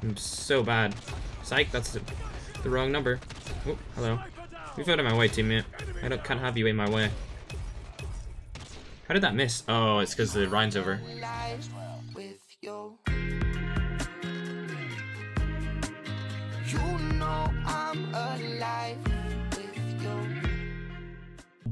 I'm so bad. Psych, that's the wrong number. Oh, hello. Move out of my way, teammate. I can't have you in my way. How did that miss? Oh, it's because the rhine's over.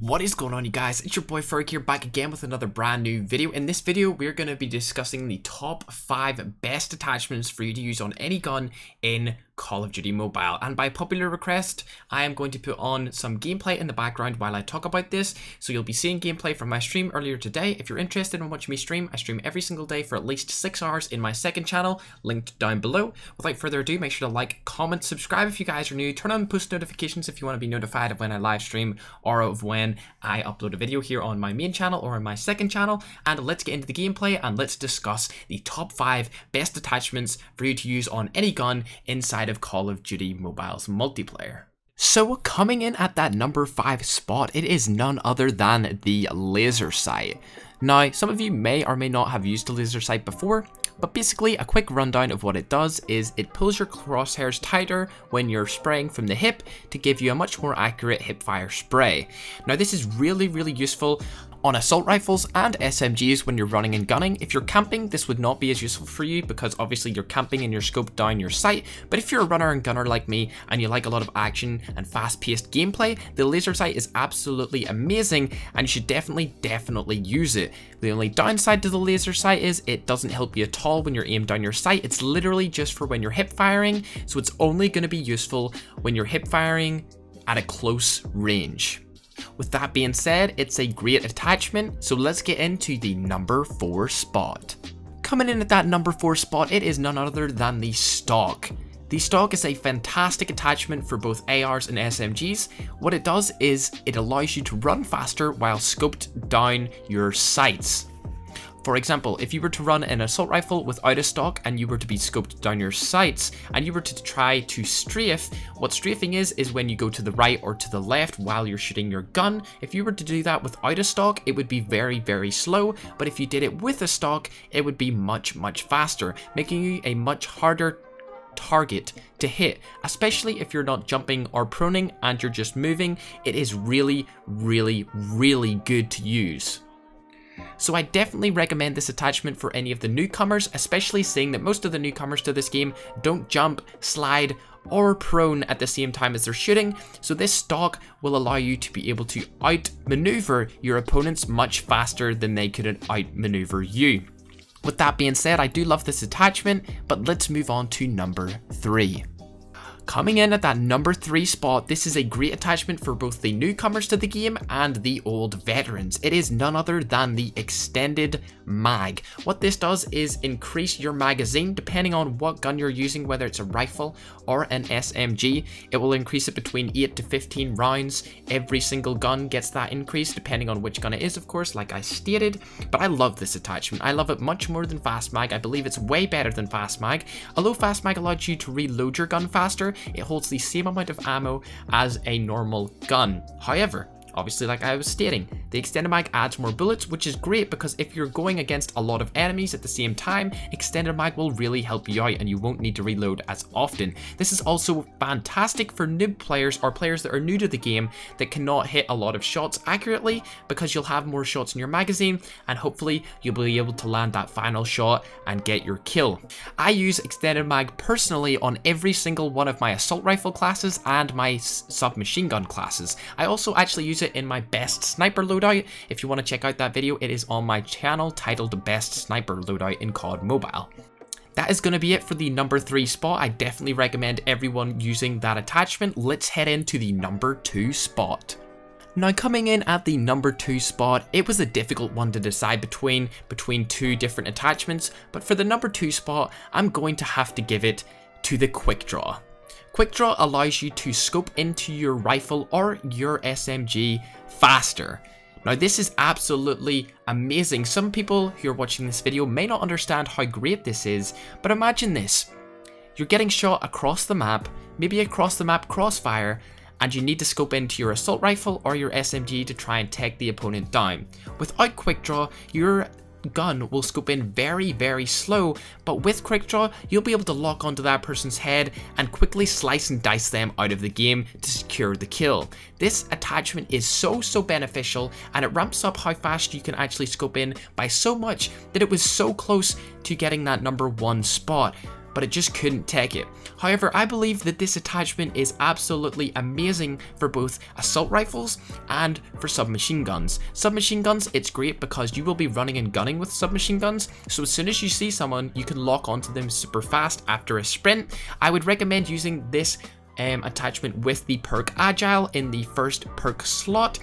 What is going on, you guys? It's your boy Ferg here, back again with another brand new video. In this video, we're going to be discussing the top 5 best attachments for you to use on any gun in Call of Duty Mobile. And by popular request, I am going to put on some gameplay in the background while I talk about this. So you'll be seeing gameplay from my stream earlier today. If you're interested in watching me stream, I stream every single day for at least 6 hours in my second channel, linked down below. Without further ado, make sure to like, comment, subscribe if you guys are new, turn on post notifications if you want to be notified of when I live stream or of when I upload a video here on my main channel or on my second channel. And let's get into the gameplay and let's discuss the top 5 best attachments for you to use on any gun inside of Call of Duty Mobile's multiplayer. So coming in at that number 5 spot, it is none other than the laser sight. Now, some of you may or may not have used a laser sight before, but basically a quick rundown of what it does is it pulls your crosshairs tighter when you're spraying from the hip to give you a much more accurate hipfire spray. Now this is really, really useful on assault rifles and SMGs when you're running and gunning. If you're camping, this would not be as useful for you because obviously you're camping and you're scoped down your sight. But if you're a runner and gunner like me and you like a lot of action and fast-paced gameplay, the laser sight is absolutely amazing and you should definitely use it. The only downside to the laser sight is it doesn't help you at all when you're aimed down your sight. It's literally just for when you're hip firing, so it's only going to be useful when you're hip firing at a close range. With that being said, it's a great attachment, so let's get into the number 4 spot. Coming in at that number 4 spot, it is none other than the stock. The stock is a fantastic attachment for both ARs and SMGs. What it does is it allows you to run faster while scoped down your sights. For example, if you were to run an assault rifle without a stock and you were to be scoped down your sights and you were to try to strafe, what strafing is when you go to the right or to the left while you're shooting your gun. If you were to do that without a stock, it would be very, very slow, but if you did it with a stock, it would be much, much faster, making you a much harder target to hit, especially if you're not jumping or proning and you're just moving. It is really, really, really good to use. So I definitely recommend this attachment for any of the newcomers, especially seeing that most of the newcomers to this game don't jump, slide, or prone at the same time as they're shooting, so this stock will allow you to be able to outmaneuver your opponents much faster than they could outmaneuver you. With that being said, I do love this attachment, but let's move on to number 3. Coming in at that number 3 spot, this is a great attachment for both the newcomers to the game and the old veterans. It is none other than the extended mag. What this does is increase your magazine depending on what gun you're using, whether it's a rifle or an SMG. It will increase it between 8 to 15 rounds. Every single gun gets that increase depending on which gun it is, of course, like I stated. But I love this attachment. I love it much more than fast mag. I believe it's way better than fast mag. Although fast mag allows you to reload your gun faster, it holds the same amount of ammo as a normal gun. However, obviously, like I was stating, the extended mag adds more bullets, which is great because if you're going against a lot of enemies at the same time, extended mag will really help you out and you won't need to reload as often. This is also fantastic for noob players or players that are new to the game that cannot hit a lot of shots accurately, because you'll have more shots in your magazine and hopefully you'll be able to land that final shot and get your kill. I use extended mag personally on every single one of my assault rifle classes and my submachine gun classes. I also actually use it in my best sniper loadout. If you want to check out that video, it is on my channel titled Best Sniper Loadout in COD Mobile. That is going to be it for the number 3 spot. I definitely recommend everyone using that attachment. Let's head into the number 2 spot. Now coming in at the number 2 spot, it was a difficult one to decide between two different attachments, but for the number 2 spot, I'm going to have to give it to the quick draw. Quick draw allows you to scope into your rifle or your SMG faster. Now this is absolutely amazing. Some people who are watching this video may not understand how great this is, but imagine this. You're getting shot across the map, maybe across the map crossfire, and you need to scope into your assault rifle or your SMG to try and take the opponent down. Without quick draw, your gun will scope in very, very slow, but with Quick Draw, you'll be able to lock onto that person's head and quickly slice and dice them out of the game to secure the kill. This attachment is so beneficial, and it ramps up how fast you can actually scope in by so much that it was so close to getting that #1 spot, but it just couldn't take it. However, I believe that this attachment is absolutely amazing for both assault rifles and for submachine guns. Submachine guns, it's great because you will be running and gunning with submachine guns, so as soon as you see someone, you can lock onto them super fast after a sprint. I would recommend using this attachment with the perk Agile in the first perk slot.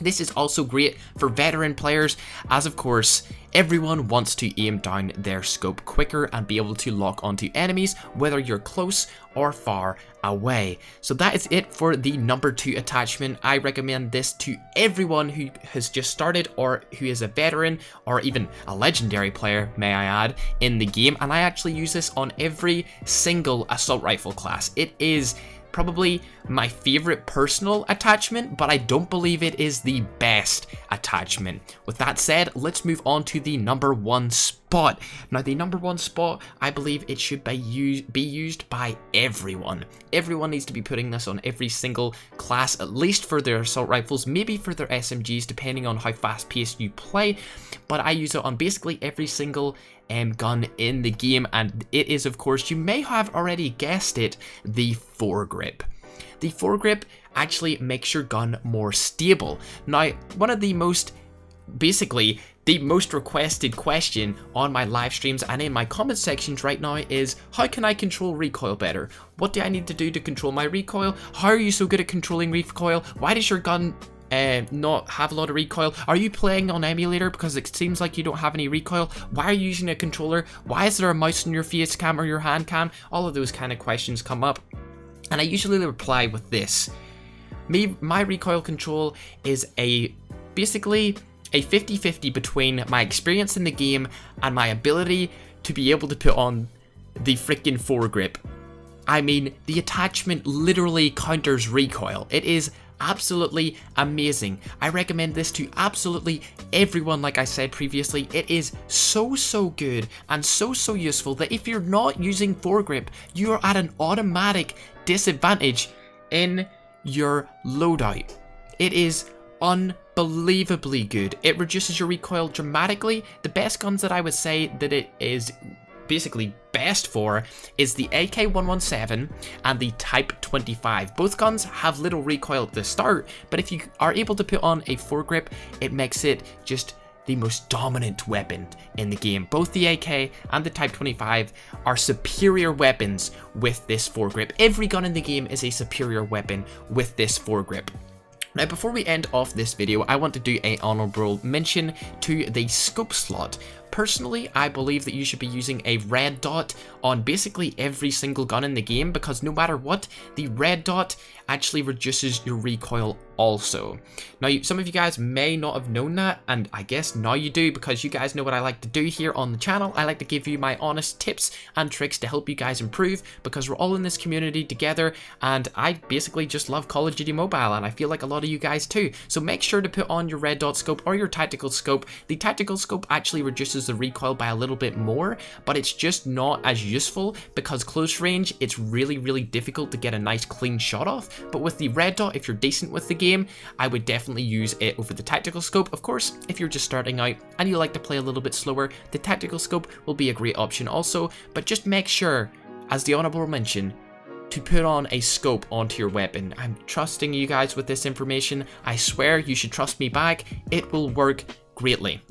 This is also great for veteran players, as of course everyone wants to aim down their scope quicker and be able to lock onto enemies, whether you're close or far away. So that is it for the #2 attachment. I recommend this to everyone who has just started or who is a veteran or even a legendary player, may I add, in the game. And I actually use this on every single assault rifle class. It is probably my favorite personal attachment, but I don't believe it is the best attachment. With that said, let's move on to the #1 spot. Now, the #1 spot, I believe it should be used by everyone. Everyone needs to be putting this on every single class, at least for their assault rifles, maybe for their SMGs, depending on how fast paced you play, but I use it on basically every single gun in the game, and it is, of course, you may have already guessed it, the foregrip. The foregrip actually makes your gun more stable. Now, one of the most, basically, the most requested question on my live streams and in my comment sections right now is, how can I control recoil better? What do I need to do to control my recoil? How are you so good at controlling recoil? Why does your gun not have a lot of recoil? Are you playing on emulator because it seems like you don't have any recoil? Why are you using a controller? Why is there a mouse in your face cam or your hand cam? All of those kind of questions come up, and I usually reply with this. My recoil control is basically a 50-50 between my experience in the game and my ability to be able to put on the freaking foregrip. I mean, the attachment literally counters recoil. It is absolutely amazing. I recommend this to absolutely everyone. Like I said previously, it is so good and so useful that if you're not using foregrip, you are at an automatic disadvantage in your loadout. It is unbelievably good. It reduces your recoil dramatically. The best guns that I would say that it is basically best for is the AK-117 and the Type 25. Both guns have little recoil at the start, but if you are able to put on a foregrip, it makes it just the most dominant weapon in the game. Both the AK and the Type 25 are superior weapons with this foregrip. Every gun in the game is a superior weapon with this foregrip. Now, before we end off this video, I want to do an honorable mention to the scope slot. Personally, I believe that you should be using a red dot on basically every single gun in the game, because no matter what, the red dot actually reduces your recoil also. Now, some of you guys may not have known that, and I guess now you do, because you guys know what I like to do here on the channel. I like to give you my honest tips and tricks to help you guys improve, because we're all in this community together, and I basically just love Call of Duty Mobile, and I feel like a lot of you guys too. So make sure to put on your red dot scope or your tactical scope. The tactical scope actually reduces the recoil by a little bit more, but it's just not as useful, because close range, it's really difficult to get a nice clean shot off. But with the red dot, if you're decent with the game, I would definitely use it over the tactical scope. Of course, if you're just starting out and you like to play a little bit slower, the tactical scope will be a great option also, but just make sure, as the honorable mention, to put on a scope onto your weapon. I'm trusting you guys with this information. I swear you should trust me back. It will work greatly.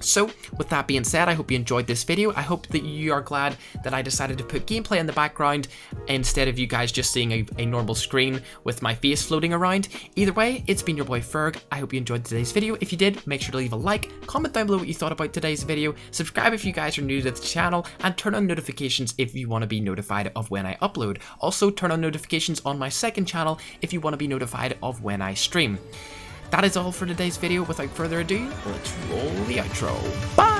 So with that being said, I hope you enjoyed this video. I hope that you are glad that I decided to put gameplay in the background instead of you guys just seeing a normal screen with my face floating around. Either way, it's been your boy Ferg. I hope you enjoyed today's video. If you did, make sure to leave a like, comment down below what you thought about today's video, subscribe if you guys are new to the channel, and turn on notifications if you want to be notified of when I upload. Also, turn on notifications on my second channel if you want to be notified of when I stream. That is all for today's video. Without further ado, let's roll the outro. Bye!